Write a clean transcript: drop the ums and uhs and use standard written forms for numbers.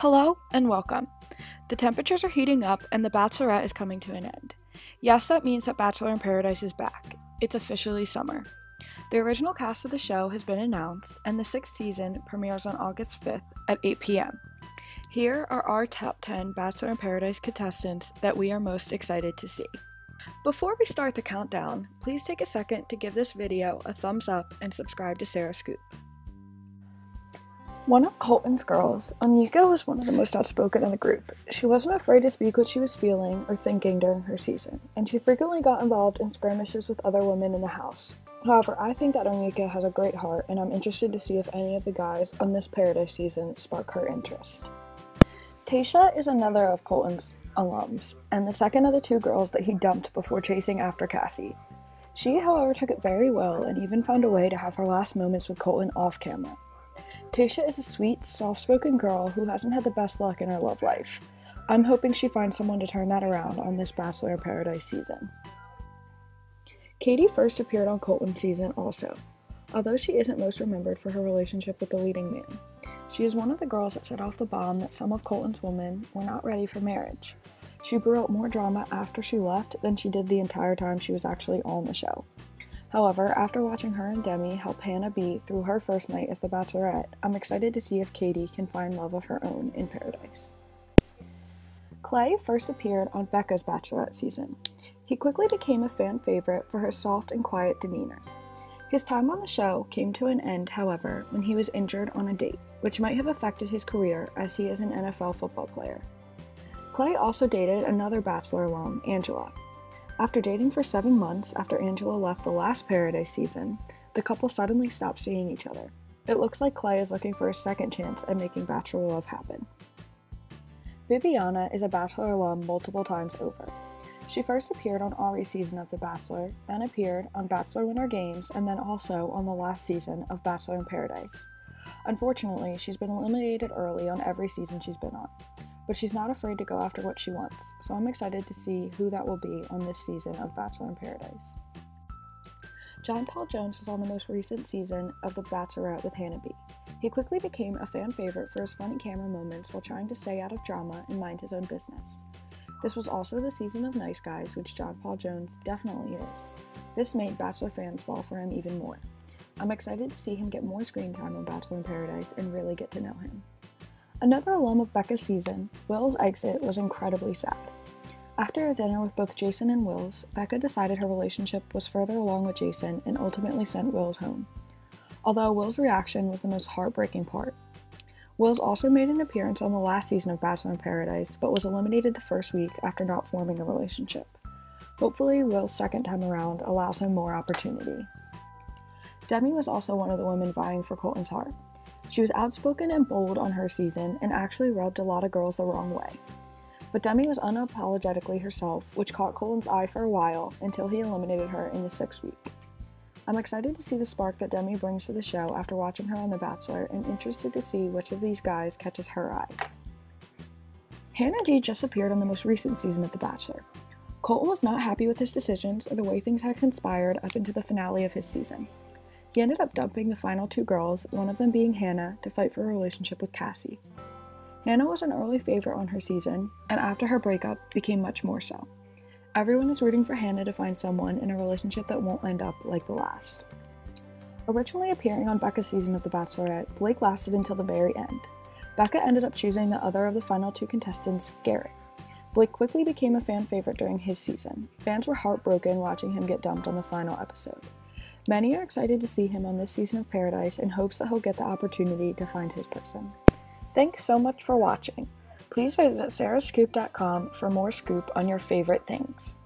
Hello and welcome. The temperatures are heating up and The Bachelorette is coming to an end. Yes, that means that Bachelor in Paradise is back. It's officially summer. The original cast of the show has been announced and the sixth season premieres on August 5th at 8 p.m. Here are our top 10 Bachelor in Paradise contestants that we are most excited to see. Before we start the countdown, please take a second to give this video a thumbs up and subscribe to Sarah Scoop. One of Colton's girls, Onika, was one of the most outspoken in the group. She wasn't afraid to speak what she was feeling or thinking during her season, and she frequently got involved in skirmishes with other women in the house. However, I think that Onika has a great heart, and I'm interested to see if any of the guys on this Paradise season spark her interest. Tayshia is another of Colton's alums, and the second of the two girls that he dumped before chasing after Cassie. She, however, took it very well and even found a way to have her last moments with Colton off camera. Tayshia is a sweet, soft-spoken girl who hasn't had the best luck in her love life. I'm hoping she finds someone to turn that around on this Bachelor in Paradise season. Katie first appeared on Colton's season also, although she isn't most remembered for her relationship with the leading man. She is one of the girls that set off the bomb that some of Colton's women were not ready for marriage. She blew up more drama after she left than she did the entire time she was actually on the show. However, after watching her and Demi help Hannah B through her first night as the Bachelorette, I'm excited to see if Katie can find love of her own in Paradise. Clay first appeared on Becca's Bachelorette season. He quickly became a fan favorite for his soft and quiet demeanor. His time on the show came to an end, however, when he was injured on a date, which might have affected his career as he is an NFL football player. Clay also dated another Bachelor alum, Angela. After dating for 7 months after Angela left the last Paradise season, the couple suddenly stopped seeing each other. It looks like Clay is looking for a second chance at making Bachelor love happen. Viviana is a Bachelor alum multiple times over. She first appeared on Ari's season of The Bachelor, then appeared on Bachelor Winter Games, and then also on the last season of Bachelor in Paradise. Unfortunately, she's been eliminated early on every season she's been on, but she's not afraid to go after what she wants, so I'm excited to see who that will be on this season of Bachelor in Paradise. John Paul Jones was on the most recent season of The Bachelorette with Hannah B. He quickly became a fan favorite for his funny camera moments while trying to stay out of drama and mind his own business. This was also the season of nice guys, which John Paul Jones definitely is. This made Bachelor fans fall for him even more. I'm excited to see him get more screen time on Bachelor in Paradise and really get to know him. Another alum of Becca's season, Will's exit was incredibly sad. After a dinner with both Jason and Wills, Becca decided her relationship was further along with Jason and ultimately sent Wills home. Although Will's reaction was the most heartbreaking part. Wills also made an appearance on the last season of Bachelor in Paradise, but was eliminated the first week after not forming a relationship. Hopefully, Will's second time around allows him more opportunity. Demi was also one of the women vying for Colton's heart. She was outspoken and bold on her season and actually rubbed a lot of girls the wrong way. But Demi was unapologetically herself, which caught Colton's eye for a while until he eliminated her in the sixth week. I'm excited to see the spark that Demi brings to the show after watching her on The Bachelor and interested to see which of these guys catches her eye. Hannah G just appeared on the most recent season of The Bachelor. Colton was not happy with his decisions or the way things had conspired up into the finale of his season. He ended up dumping the final two girls, one of them being Hannah, to fight for a relationship with Cassie. Hannah was an early favorite on her season, and after her breakup, became much more so. Everyone is rooting for Hannah to find someone in a relationship that won't end up like the last. Originally appearing on Becca's season of The Bachelorette, Blake lasted until the very end. Becca ended up choosing the other of the final two contestants, Garrett. Blake quickly became a fan favorite during his season. Fans were heartbroken watching him get dumped on the final episode. Many are excited to see him on this season of Paradise in hopes that he'll get the opportunity to find his person. Thanks so much for watching. Please visit sarahscoop.com for more scoop on your favorite things.